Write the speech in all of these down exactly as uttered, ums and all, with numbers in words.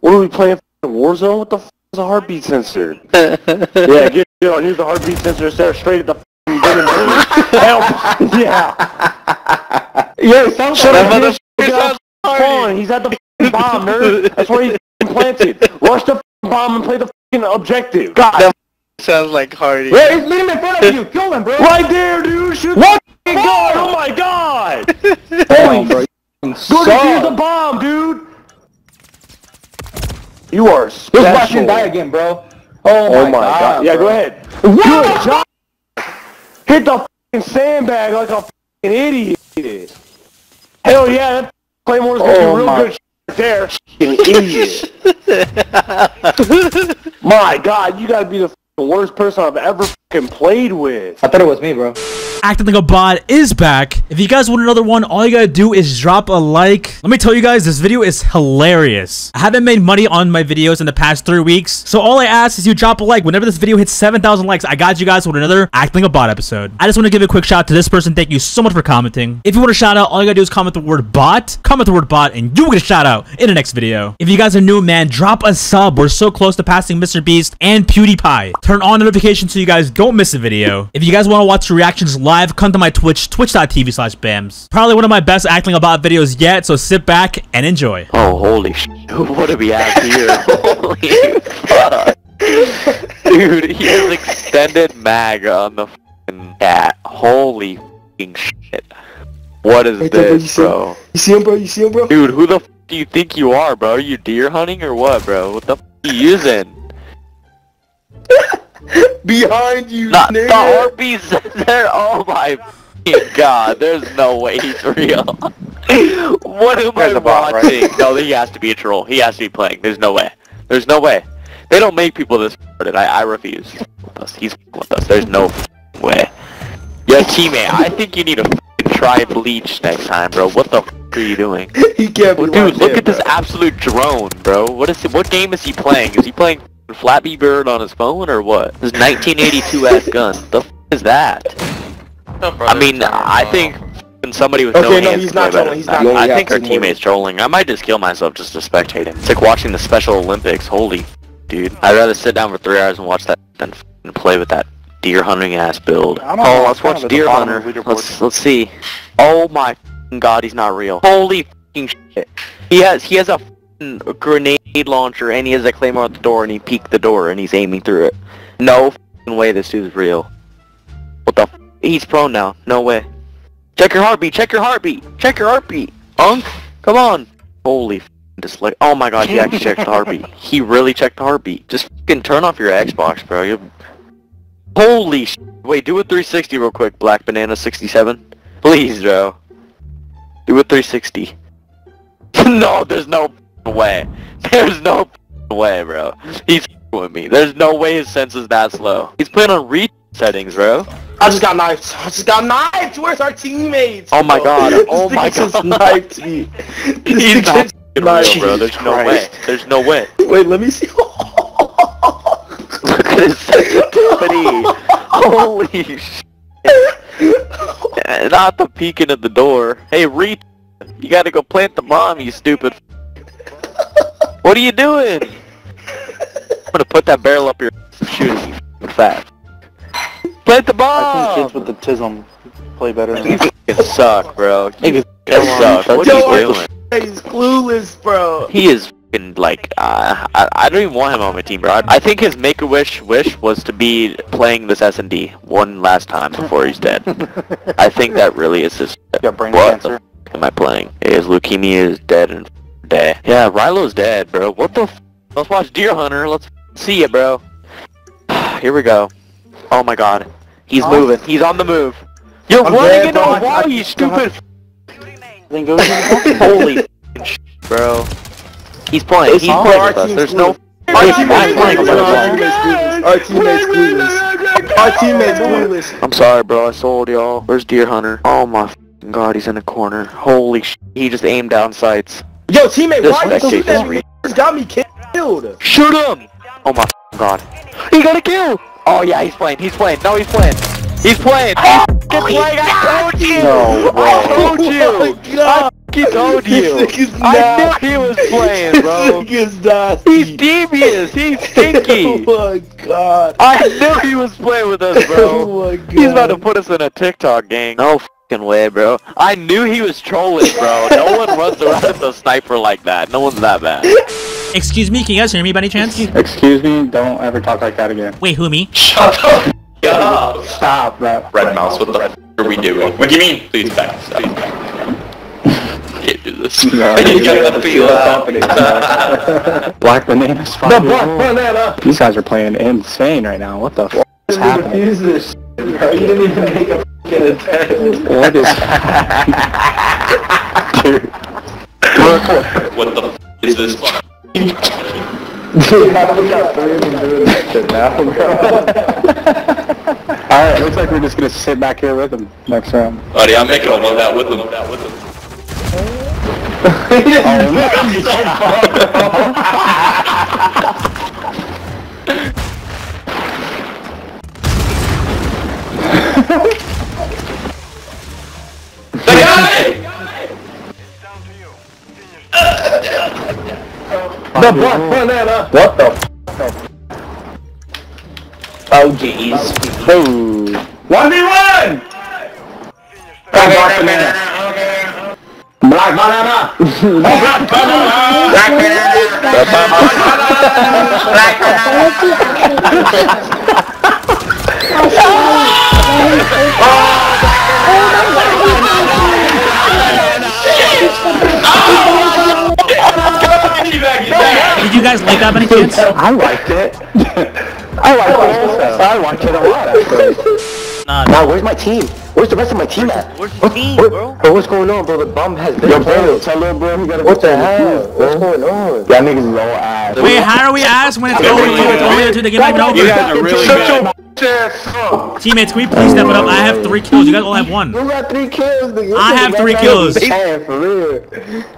What are we playing for? Warzone? What the f is a heartbeat sensor? Yeah, get it on. Here's the heartbeat sensor. Stare straight at the f***ing Help! Yeah! Yeah, it sounds like a bitch. Sounds falling. He's at the f***ing bomb, nerd. That's where he's planted. Rush the f***ing bomb and play the f***ing objective. God. That sounds like Hardy. Wait, he's meeting in front of you. Kill him, bro. Right there, dude. Shoot what? The God, oh my God! Damn, bro. Go defuse the bomb, dude. You are special. Let's watch him die again, bro. Oh my, oh my God. God. Yeah, bro. Go ahead. What? Good job. Hit the f***ing sandbag like a f***ing idiot. Hell yeah, that Claymore's gonna oh do real my good shit there. Idiot. My God, you gotta be the f***ing worst person I've ever f***ing played with. I thought it was me, bro. Acting Like a Bot is back. If you guys want another one, all you gotta do is drop a like. Let me tell you guys, this video is hilarious. I haven't made money on my videos in the past three weeks, so all I ask is you drop a like. Whenever this video hits seven thousand likes, I got you guys with another Acting Like a Bot episode. I just want to give a quick shout out to this person. Thank you so much for commenting. If you want a shout out, all you gotta do is comment the word bot, comment the word bot, and you'll get a shout out in the next video. If you guys are new, man, drop a sub. We're so close to passing MrBeast and PewDiePie. Turn on notifications so you guys don't miss a video. If you guys want to watch reactions live, I've come to my Twitch, twitch dot T V slash bams. Probably one of my best Acting Like a Bot videos yet, so sit back and enjoy. Oh, holy sh**. What do we have here? Holy fuck. Dude, he has extended mag on the f***ing cat. Holy f***ing shit. What is hey, this, bro? You see him, bro? You see him, bro? Dude, who the f*** do you think you are, bro? Are you deer hunting or what, bro? What the f*** are you using? Behind you, not nigga. The heartbeats there. Oh my God, there's no way he's real. What am there's I watching? Right? No, he has to be a troll. He has to be playing. There's no way. There's no way. They don't make people this retarded. I, I refuse. He's with us. He's with us. There's no way. Yo, teammate, I think you need to try bleach next time, bro. What the f are you doing? He can't well, be dude, look there, at bro. This absolute drone, bro. What is it? What game is he playing? Is he playing Flappy Bird on his phone or what? This nineteen eighty-two ass gun. The f is that? Oh, I mean, I know. Think somebody with okay, no, no hands he's not trolling. He's not. No, I think our teammate's trolling. I might just kill myself just to spectate him. It's like watching the Special Olympics. Holy dude. I'd rather sit down for three hours and watch that than f***ing play with that deer hunting ass build. Oh, know, let's watch Deer Hunter. Let's let's see. Oh my f***ing God, he's not real. Holy f***ing shit. He has he has a f***ing grenade launcher and he has a claymore at the door and he peeked the door and he's aiming through it. No f***ing way this dude's real. What the f***? He's prone now. No way. Check your heartbeat. Check your heartbeat. Check your heartbeat. Unk. Come on. Holy f***ing dislike. Oh my God, he actually checked the heartbeat. He really checked the heartbeat. Just f***ing turn off your Xbox, bro. You're... Holy sh**. Wait, do a three sixty real quick, Black Banana sixty-seven. Please, bro. Do a three sixty. No, there's no way. There's no way, bro. He's with me. There's no way his sense is that slow. He's playing on reach settings, bro. I just got knifed. I just got knifed. Where's our teammates? Oh my God. Oh my God. Just knifed me. This He's not knifed. Real, bro. There's Jesus no Christ. Way. There's no way. Wait, let me see. Look at his sensitivity. Holy shit. Not the peeking at the door. Hey, reach. You gotta go plant the bomb, you stupid. What are you doing? I'm gonna put that barrel up your shoot you f***ing fast. Plant the bomb! I think kids with the tism play better than you that. Suck, bro. You suck. What Yo, are you doing? He's clueless, bro. He is f***ing like, uh, I, I don't even want him on my team, bro. I, I think his make-a-wish wish was to be playing this S and D one last time before he's dead. I think that really is his got brain what cancer. The f*** am I playing? His leukemia is dead and day. Yeah, Rilo's dead, bro. What the f? Let's watch Deer Hunter. Let's see it, bro. Here we go. Oh my God. He's oh. moving. He's on the move. You're I'm running into a wall, you stupid Then go Holy shit, bro. He's playing. He's oh, playing with us. There's no Our teammate's clueless. Our teammate's clueless. I'm sorry, bro. I sold y'all. Where's Deer Hunter? Oh my God, he's in a corner. Holy shit. He just aimed down sights. Yo, teammate, this why you do that? He just got me killed. Shoot him! Oh my God. He got a kill! Oh yeah, he's playing, he's playing, no he's playing. He's playing! He's oh, playing, I told you! No, I told you! I fucking told you. I knew he was playing, bro. He's devious. He's stinky. Oh my god. I knew he was playing with us, bro. Oh my god. He's about to put us in a TikTok gang. No fucking way, bro. I knew he was trolling, bro. No one runs around with a sniper like that. No one's that bad. Excuse me, can you guys hear me by any chance? Excuse me, don't ever talk like that again. Wait, who, me? Shut the f up! Stop, bro. Red, red mouse, what the f are we doing? What do you mean? Please back, please back. I can't do this. No, you gotta feel out. Black Banana's fine. The Black Banana! These guys are playing insane right now, what the f is happening? Use this shit, bro. You didn't even make a f***ing attempt. What is dude. What the f is this f Dude, alright, looks like we're just gonna sit back here with him next round. Alrighty, I'm making a loadout with him. They got it! It's down to you. Continue. The Black Banana! What the f? Oh jeez. Boom. one v one! Black Banana! Black Banana! Black Banana! Black Banana! Black Banana! Did you guys like that many kids? I liked it. I liked it. I liked it a lot, actually. Nah, nah, where's my team? Where's the rest of my team at? Where's the team, bro? Bro, what's going on, bro? The bum has been playing. Tell him, bro, you gotta go. What the hell? What's going on? Y'all niggas low ass. Wait, how are we ass when it's over? It's only to the game even over. You guys are really good. Teammates, can we please step it up? I have three kills. You guys all have one. You got three kills, nigga. I have three kills. For real.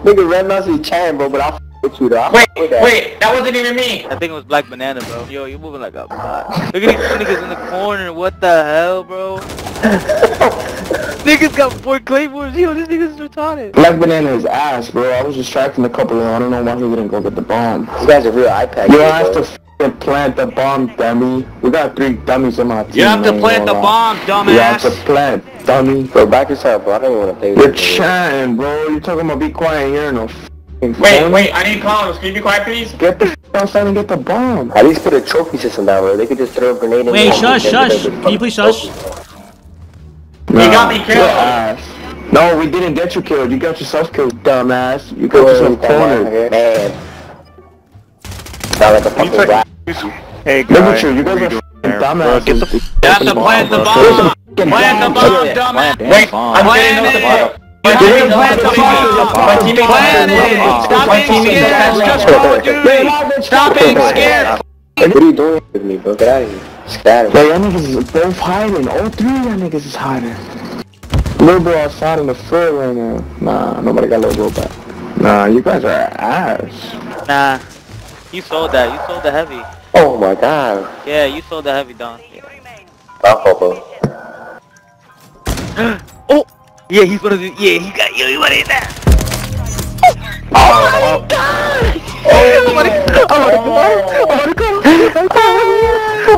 Nigga, Red Mouse be chatting, bro, but I. Wait, wait, that wasn't even me! I think it was Black Banana, bro. Yo, you're moving like a bot. Look at these niggas in the corner, what the hell, bro? Niggas got four claymores, yo, this nigga's retarded. Black Banana is ass, bro. I was distracting a couple of them. I don't know why he didn't go get the bomb. You guys are real iPad. You have to f***ing plant the bomb, dummy. We got three dummies in my team. You have to plant the bomb, dumbass! You have to plant, dummy. Bro, back yourself, bro. I don't want to play with you. You're chatting, bro. You're talking about be quiet here, no f***. Wait, wait, I need columns. Can you be quiet, please? Get the f outside and get the bomb. At least put a trophy system down where they could just throw a grenade in. Wait, shush, shush. Can you please shush? No, you got me killed. No, we didn't get you killed. You got yourself killed, dumbass. You got yourself cornered. Man. Sound like a fucking rat. Hey, guys. Look at you. You guys are f***ing dumbass. Get the f***ing bomb. You have to plant the bomb. Plant the bomb, dumbass. Wait, I'm playing it. My teammate planned the bomb! My teammate planned it! Stop being scared! Just go, dude! Stop being scared! What are you doing with me, bro? Get out of here. Scatter. Bro, y'all niggas is both hiding. All three of y'all niggas is hiding. Little bro outside in the fur right now. Nah, nobody got little bro back. Nah, you guys are ass. Nah. You sold that. You sold the heavy. Oh my god. Yeah, you sold the heavy, Don. Stop, bro. Oh! Yeah, he's one of the- yeah, he got you, he wanna hit that! Oh, oh my god! Oh my god!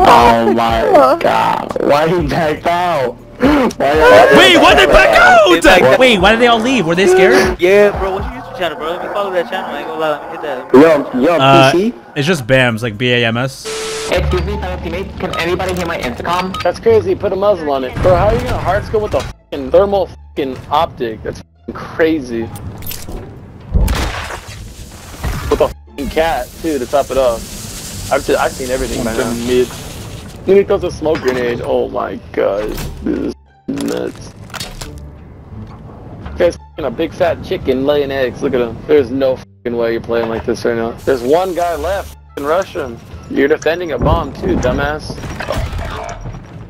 Oh my god! Why did he back out? Wait, why did they back out? They back Wait, why did they all leave? Were they scared? Yeah, bro, what's your YouTube channel, bro? Let me follow that channel, I ain't gonna lie, let me hit that. Yo, yo, uh, P C? It's just BAMS, like B A M S. Excuse me, fellow teammates, can anybody hear my intercom? That's crazy, put a muzzle on it. Bro, how are you gonna hard scope with a f***ing thermal f***ing optic? That's f***ing crazy. With a f***ing cat, too, to top it off. I've, I've seen everything by now. Mid. Then he throws a smoke grenade. Oh my god, this is nuts. This guy's f***ing a big fat chicken laying eggs. Look at him. There's no f***ing way you're playing like this right now. There's one guy left. Rush him. You're defending a bomb too, dumbass.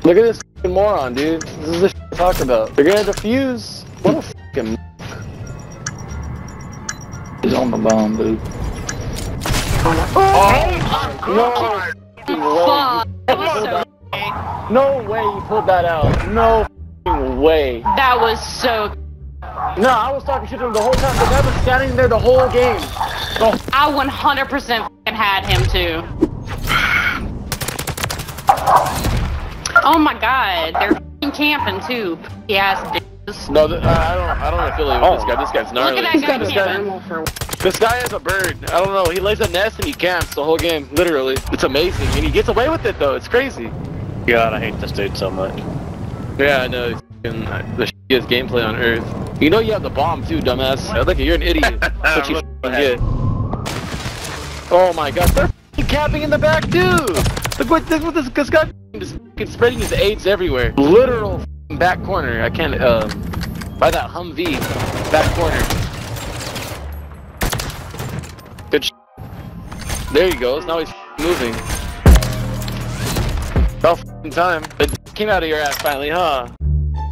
Look at this f***ing moron, dude. This is the shit I talk about. They're gonna defuse. What a f***ing he's on the bomb, dude. Oh, oh no! Oh, that was so gay. No way you pulled that out. No f***ing way. That was so No, I was talking shit to him the whole time. The guy was standing there the whole game. So I one hundred percent had him too. Oh my god, they're camping too. He ass bitches. No, the, I, I don't. I don't affiliate with oh. this guy. This guy's gnarly. Look at that guy this, guy, this guy is a bird. I don't know. He lays a nest and he camps the whole game. Literally, it's amazing, and he gets away with it though. It's crazy. God, I hate this dude so much. Yeah, I know. The shittiest gameplay on earth. You know you have the bomb too, dumbass. What? Look, you're an idiot. That's what you get. Oh my god, they're capping in the back too! Look what this, what this, this guy is spreading his AIDS everywhere. Literal back corner. I can't, uh, by that Humvee. Back corner. Good shit. There he goes, now he's moving. About f***ing time. It came out of your ass finally, huh?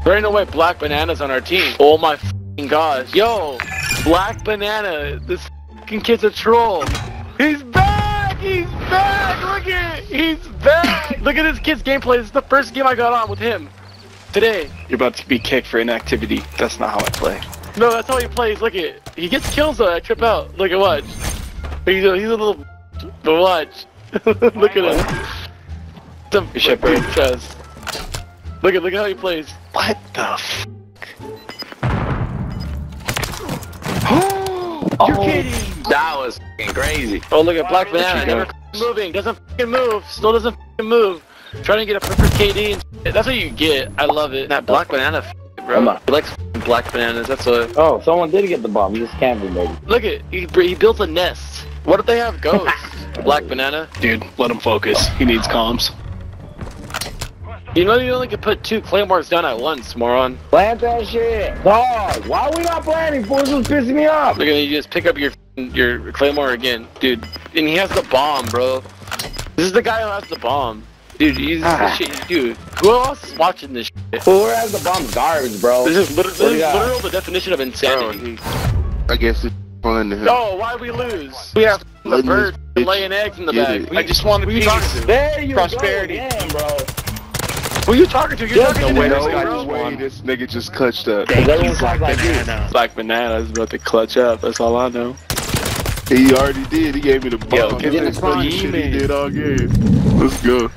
There ain't no way Black Banana's on our team. Oh my f***ing gosh. Yo, Black Banana, this f***ing kid's a troll. He's back! He's back! Look at it! He's back! Look at this kid's gameplay. This is the first game I got on with him. Today. You're about to be kicked for inactivity. That's not how I play. No, that's how he plays. Look at it. He gets kills though. I trip out. Look at watch. He's a, he's a little... But watch. Look at him. Some shepherd does. Look at, look at how he plays. What the f***? You're oh, kidding! That was f***ing crazy. Oh look at Black Banana, never f***ing moving, doesn't f***ing move, still doesn't f***ing move. Trying to get a perfect K D and shit. That's what you get, I love it. That Black Banana f***ing bro. He likes f***ing Black Bananas, that's what. Oh, someone did get the bomb, he just can't be maybe. Look at, he, he built a nest. What if they have ghosts? Black Banana. Dude, let him focus, he needs comms. You know you only can put two claymores down at once, moron. Plant that shit! Dog, why are we not planting? Fools was pissing me off! Look at you just pick up your your claymore again, dude. And he has the bomb, bro. This is the guy who has the bomb. Dude, he's ah. shit, dude. Who else is watching this shit? Whoever has the bomb's garbage, bro. This is literally literal the definition of insanity. I guess it's fun to him. No, why we lose? We have the bird laying eggs in the bag. We, I just want to be there you prosperity. Go again, bro. Who you talking to? You're yeah, talking no to this guy just won. This nigga just clutched up. Everyone's like Black Banana. Black Banana's about to clutch up. That's all I know. He already did. He gave me the ball. Yo, that's the shit he did all game. Let's go.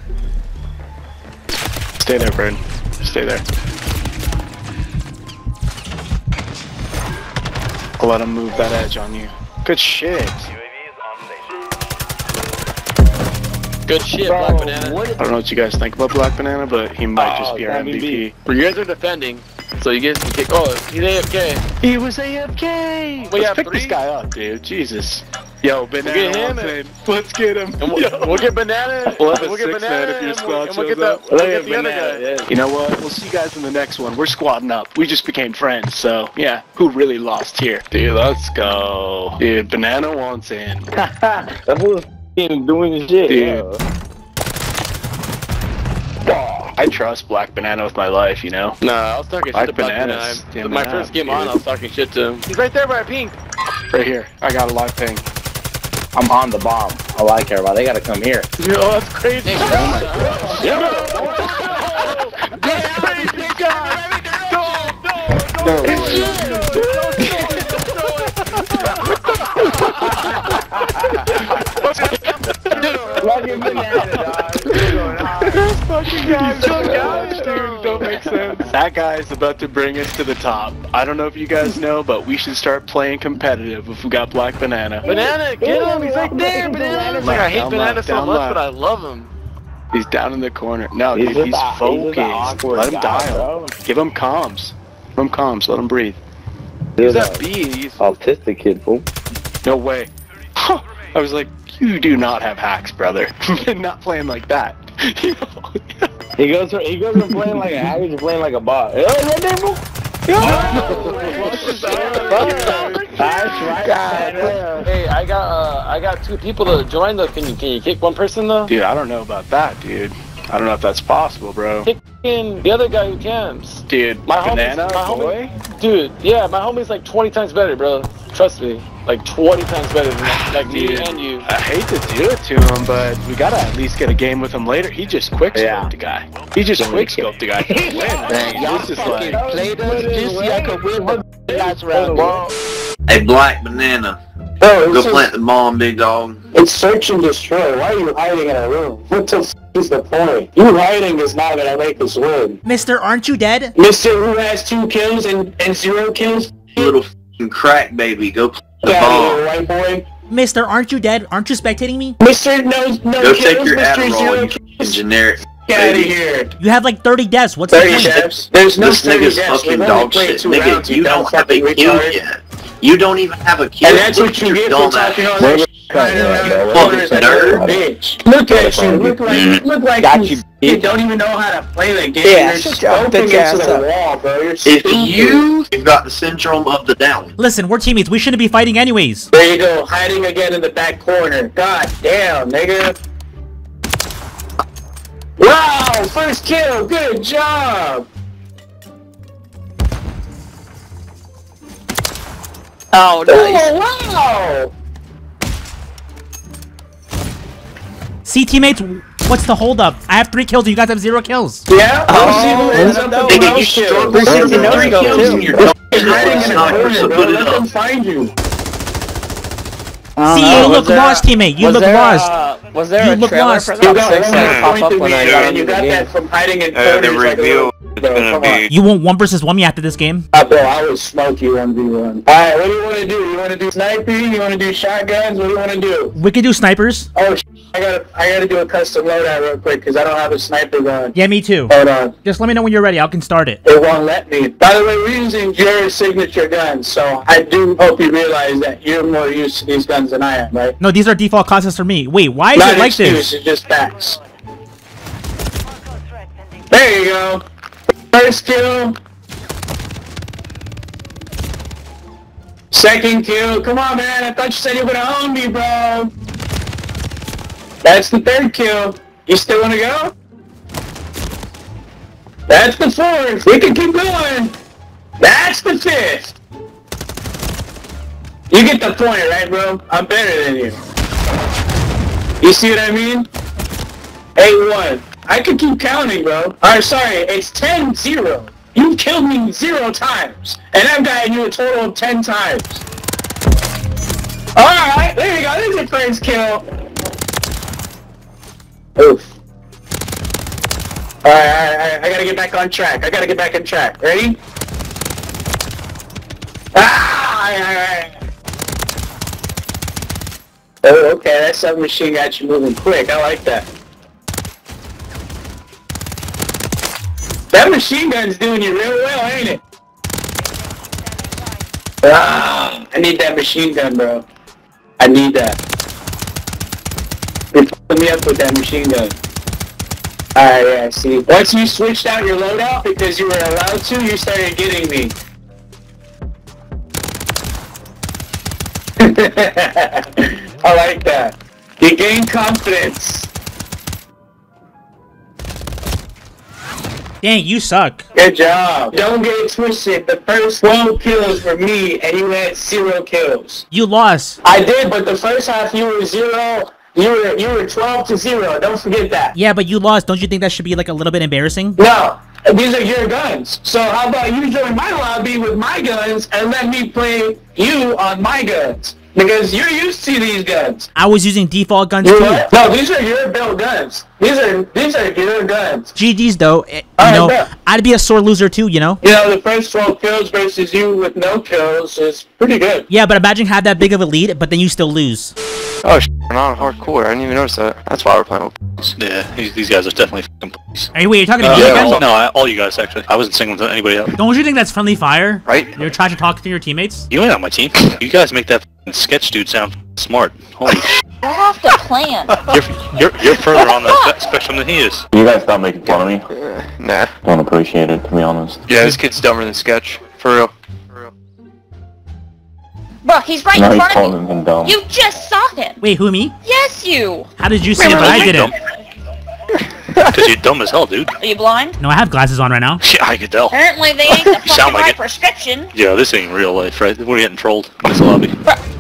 Stay there, Bird. Stay there. I'll let him move that edge on you. Good shit. Good shit, bro, Black Banana. I don't know what you guys think about Black Banana, but he might oh, just be our M V P. But you guys are defending, so you guys can kick. Oh, he's A F K. He was A F K. We Let's pick three. This guy up, dude. Jesus. Yo, Banana. We'll get him and... Let's get him. And we'll, we'll get Banana. We'll have a we'll six man if your squad and we'll, shows and we'll get the, up. We'll get the other guy. You know what? We'll see you guys in the next one. We're squadding up. We just became friends, so yeah. Who really lost here? Dude, let's go. Dude, Banana wants in. That was. Doing his shit, yeah. Oh, I trust Black Banana with my life, you know. Nah, I was talking shit to Black Banana. Banana. My first game dude. on, I was talking shit to him. He's right there by a pink. Right here. I got a live ping. I'm on the bomb. I like everybody. They gotta come here. Yo, that's crazy. Hey, oh my yeah. no, that's crazy, guys. No, no, no. no it's you. Fucking Banana, dog. This fucking guy so dude, don't make sense. That guy's about to bring us to the top. I don't know if you guys know, but we should start playing competitive if we got Black Banana. Banana, get him! He's like there, Banana! Like, I hate Banana so much, but I love him. He's down in the corner. No, dude, he's focused. Let him dial. Give him comms. Give him comms, let him breathe. He's that B. He's autistic kid, fool. No way. Huh. I was like, you do not have hacks, brother. Not playing like that. he goes from he goes from playing like an average to playing like a bot. Yo, hey, I got uh, I got two people to join though. Can you can you kick one person though? Dude, I don't know about that, dude. I don't know if that's possible, bro. Kick the other guy who camps. Dude, my banana homies, my boy? Homies, dude, yeah, my homie's like twenty times better, bro. Trust me. Like twenty times better than like dude, me and you. I hate to do it to him, but we gotta at least get a game with him later. He just quick scoped yeah. the guy. He just quick scoped the guy. Win. Man, y'all fucking like, played us just so I could win one last round. Hey, Black Banana. Bro, go plant the bomb, big dog. It's search and destroy. Why are you hiding in a room? What the f is the point? You hiding is not gonna make us win. Mister, aren't you dead? Mister, who has two kills and, and zero kills? Little f***ing crack baby, go plant the bomb. Here, right, boy? Mister, aren't you dead? Aren't you spectating me? Mister, no, no go kills, take your Mister Adderall, zero you kills. Generic. Get out of here. You have like thirty deaths. What's thirty the deaths? There's no this nigga's deaths. Fucking dog shit. Nigga, you, you don't have a kill yet. You don't even have a kid. And that's what you get for talking all that shit. Look at you. Look like, look like got you, you don't even know how to play the game. Yeah, you're scoping into the wall, bro. You're if you, you've got the syndrome of the down. Listen, we're teammates. We shouldn't be fighting anyways. There you go. Hiding again in the back corner. God damn, nigga. Wow, first kill. Good job. Oh, nice. Oh, wow! See, teammates, what's the holdup? I have three kills and you guys have zero kills. Yeah? Oh, oh, ends up that nigga, you struggle with three kills and you're done. So put it up. Find you. See, you look lost, teammate. You look lost. Was there a trailer for that pop up when I got into the game? You got that from hiding in corners. Bro, you want one versus one me after this game? Uh, bro, I would smoke you one v one. Alright, what do you want to do? You want to do sniping? You want to do shotguns? What do you want to do? We can do snipers. Oh, sh I gotta, I gotta do a custom loadout real quick because I don't have a sniper gun. Yeah, me too. Hold on. Just let me know when you're ready. I can start it. It won't let me. By the way, we're using Jared's signature gun, so I do hope you realize that you're more used to these guns than I am, right? No, these are default classes for me. Wait, why is Not it like excuse, this? It's just facts. There you go. First kill. Second kill. Come on, man. I thought you said you were gonna own me, bro. That's the third kill. You still wanna go? That's the fourth. We can keep going. That's the fifth. You get the point, right, bro? I'm better than you. You see what I mean? A one. I could keep counting, bro. Alright, sorry, it's ten zero. You've killed me zero times, and I've gotten you a total of ten times. Alright, there you go, this is your first kill. Oof. Alright, alright, alright, I gotta get back on track. I gotta get back on track. Ready? Ah, alright, alright. Oh, okay, that submachine got you moving quick. I like that. That machine gun's doing you real well, ain't it? Ah, I need that machine gun, bro. I need that. You're f***ing me up with that machine gun. Alright, yeah, see. Once you switched out your loadout because you were allowed to, you started getting me. I like that. You gain confidence. Dang, you suck. Good job. Don't get it twisted. The first twelve kills were me, and you had zero kills. You lost. I did, but the first half you were zero. You were you were twelve to zero. Don't forget that. Yeah, but you lost. Don't you think that should be like a little bit embarrassing? No, these are your guns. So how about you join my lobby with my guns and let me play you on my guns? Because you're used to these guns. I was using default guns too. No, these are your built guns. These are these are your guns. G Gs though, it, you right, know, bro. I'd be a sore loser too, you know? You know, the first twelve kills versus you with no kills is pretty good. Yeah, but imagine have that big of a lead, but then you still lose. Oh, sh we're not hardcore. I didn't even notice that. That's why we're playing with yeah, these guys are definitely fucking police. Hey, wait, you're talking to uh, me yeah, again? No, I, all you guys, actually. I wasn't singling to anybody else. Don't you think that's friendly fire? Right? You're trying to talk to your teammates? You ain't on my team. You guys make that sketch dude sound smart. Holy shit. I have to plan. You're, you're, you're further on the spectrum than he is. You guys stop making fun of me? Uh, nah. Don't appreciate it, to be honest. Yeah, this kid's dumber than sketch. For real. Bro, he's right now in front of me. Him you just saw him. Wait, who, me? Yes, you. How did you see him? But I didn't. Because you're dumb as hell, dude. Are you blind? No, I have glasses on right now. Yeah, I can tell. Apparently they ain't the fucking right prescription. Yeah, this ain't real life, right? We're getting trolled in this lobby.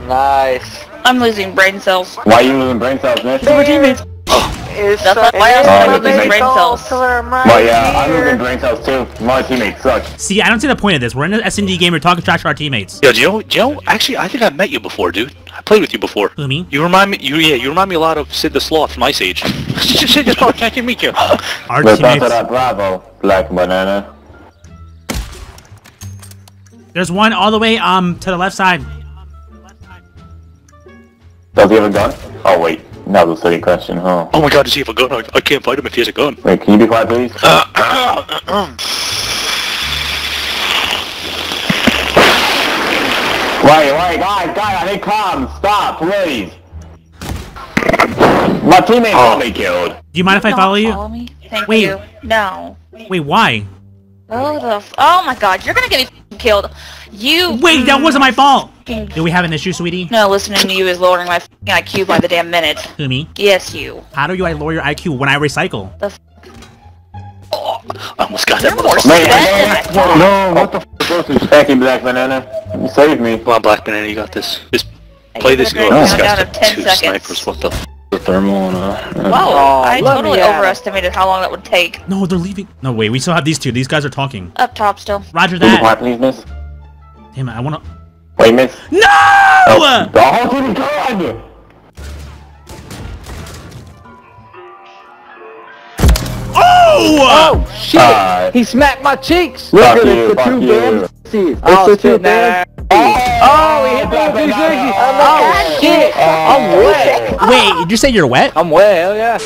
Nice. I'm losing brain cells. Why are you losing brain cells, man? Because we're teammates. That's not why I was losing brain cells. But yeah, I'm losing brain cells too. My teammates suck. See, I don't see the point of this. We're in an S and D game. We're talking trash to our teammates. Yeah, Joe. Joe, actually, I think I've met you before, dude. I played with you before. Who, me? You remind me. You yeah. You remind me a lot of Sid the Sloth from Ice Age. Sid the Sloth, nice to meet you. Our teammates. Bravo, Black Banana. There's one all the way um to the left side. Does he have a gun? Oh wait. That was a silly question, huh? Oh my god, does he have a gun? I, I can't fight him if he has a gun. Wait, can you be quiet, please? Uh, uh, uh, uh. Wait, wait, guys, guys, I need comms. Stop, please. My teammate got me killed. Do you mind if I follow you? Follow me? Thank wait. you. No. Wait, why? Oh, the f oh my god, you're gonna get me killed. You- Wait, that wasn't my fault! Do we have an issue, sweetie? No, listening to you is lowering my f***ing I Q by the damn minute. Who, me? Yes, you. How do you I lower your I Q when I recycle? The f oh, I almost got that more Wait, no, no, no, what the f is stacking, Black Banana? You saved me. Come on, Black Banana, you got this. Just play this game. This guy's got two seconds. Snipers, what the f the thermal and uh... Wow, oh, I totally overestimated how long that would take. No, they're leaving. No, wait, we still have these two. These guys are talking. Up top still. Roger that. Quiet, please, miss. Damn it, I wanna... Wait, miss. No! Oh, the whole team is gone! Oh! Oh, shit! Uh, he smacked my cheeks! Look at it, the two BAMS. It's the two BAMS. Oh, he hit me with two jerseys! Oh, shit! I'm wet! Wait, did you say you're wet? I'm wet, hell yeah.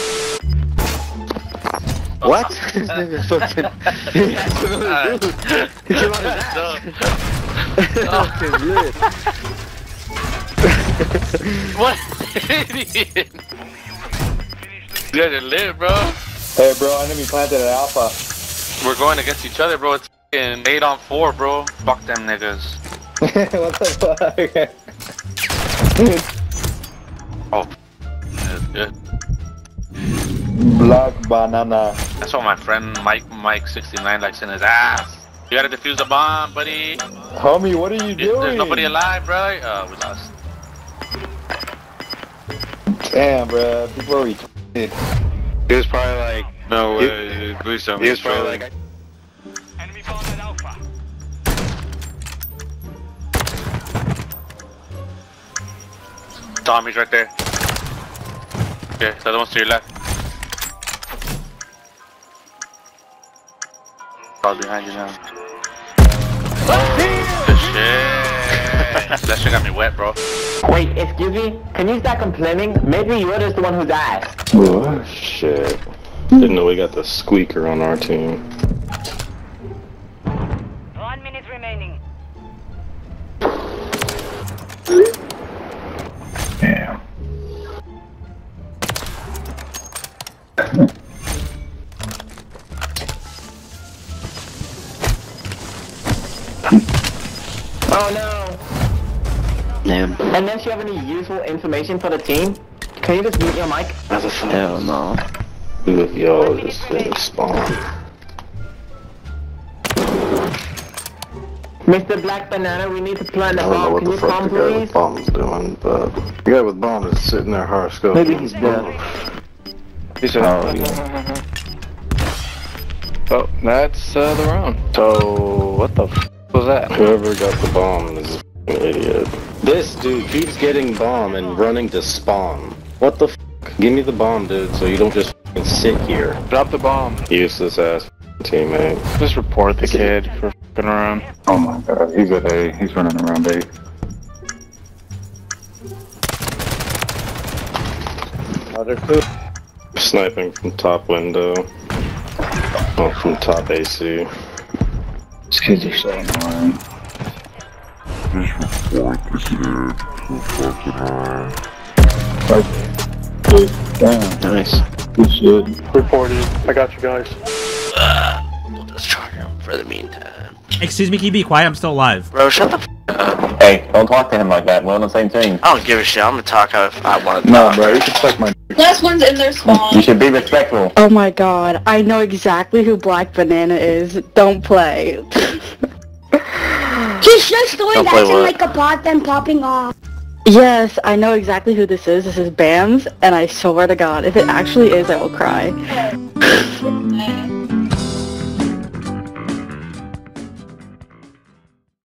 What? This nigga fucking... He came out of his ass. What an idiot! You guys are lit, bro. Hey, bro, enemy planted at Alpha. We're going against each other, bro. It's fucking eight on four, bro. Fuck them niggas. What the fuck? Oh, that's good. Black Banana. That's what my friend Mike Mike sixty-nine likes in his ass. You gotta defuse the bomb, buddy. Homie, what are you Dude, doing? There's nobody alive, bro. Uh, we lost. Damn, bro. People are retarded. He was probably like, no way. He, Blue Stone he was probably like, enemy bomb at Alpha. Tommy's right there. Okay, so the other one's to your left. Behind you now. Shit. That shit got me wet, bro. Wait, excuse me? Can you stop complaining? Maybe you're just the one who died. Oh, shit. Didn't know we got the squeaker on our team. One minute remaining. Damn. Oh no! Damn. Unless you have any useful information for the team, can you just mute your mic? That's a hell no. Two of y'all just didn't spawn. Mister Black Banana, we need to plan the bomb. Can you come, please? I don't know what the fuck the guy with bomb's doing, but the guy with bomb is sitting there hard scoping. Maybe he's dead. He's alright. Oh, that's uh, the round. So what the f was that? Whoever got the bomb is an idiot. This dude keeps getting bomb and running to spawn. What the f? Give me the bomb, dude, so you don't just f***ing sit here. Drop the bomb. Useless ass teammate. Just report the kid for f***ing around. Oh my god, he's at A. He's running around A. Other food. Sniping from top window. Oh, from top A C. These kids are so annoying. This report is here for fucking high. Right. Damn. Nice. Good shit. Reported. I got you guys. Uh, we'll just charge him for the meantime. Excuse me, can you be quiet? I'm still alive. Bro, shut the f Hey, don't talk to him like that. We're on the same team. I don't give a shit. I'm gonna talk how I want to talk. No, bro, you can suck my. Last one's in their spawn. You should be respectful. Oh my god, I know exactly who Black Banana is. Don't play. He's just the one acting like a bot, then popping off. Yes, I know exactly who this is. This is BAMS, and I swear to god, if it actually is, I will cry.